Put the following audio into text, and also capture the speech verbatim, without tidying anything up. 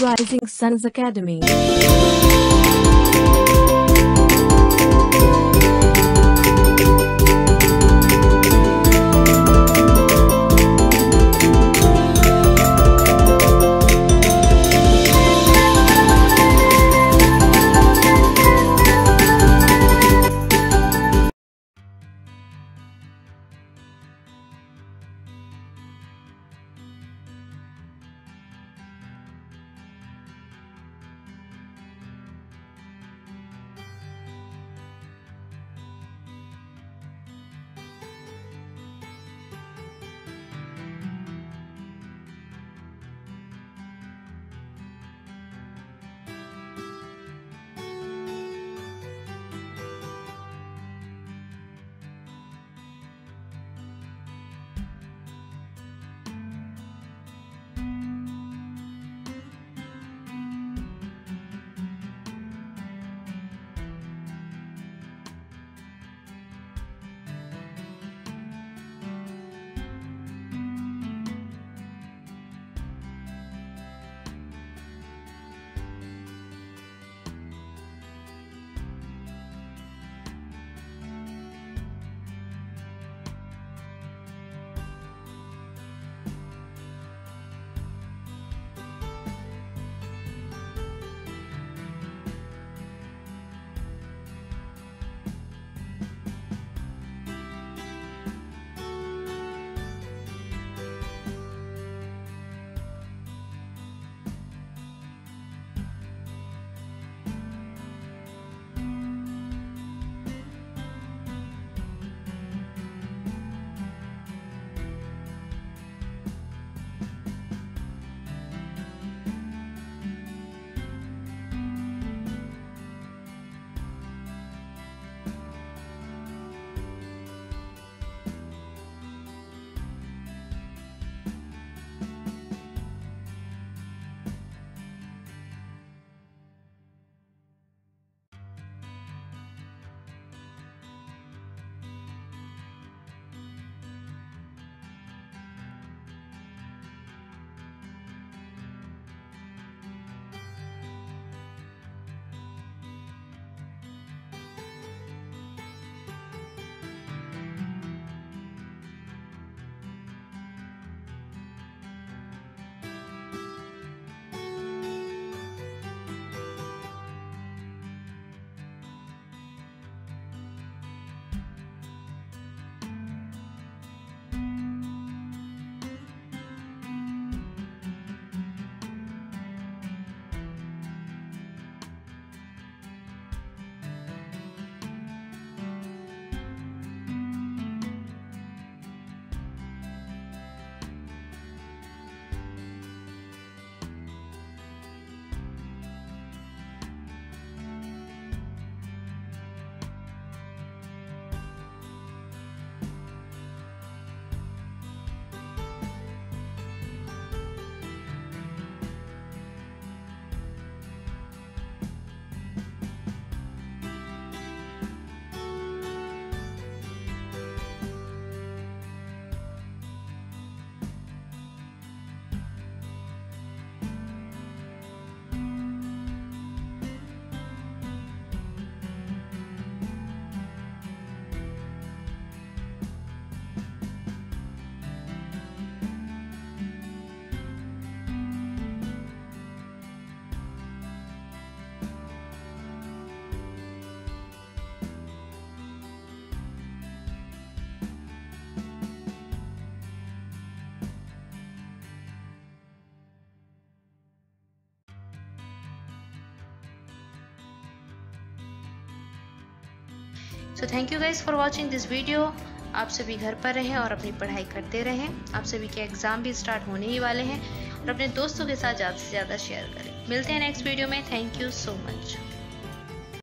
Rising Suns Academy. So thank you guys for watching this video. आप सभी घर पर रहें और अपनी पढ़ाई करते रहें। आप सभी के एग्ज़ाम भी स्टार्ट होने ही वाले हैं और अपने दोस्तों के साथ ज़्यादा से ज़्यादा शेयर करें। मिलते हैं नेक्स्ट वीडियो में। Thank you so much.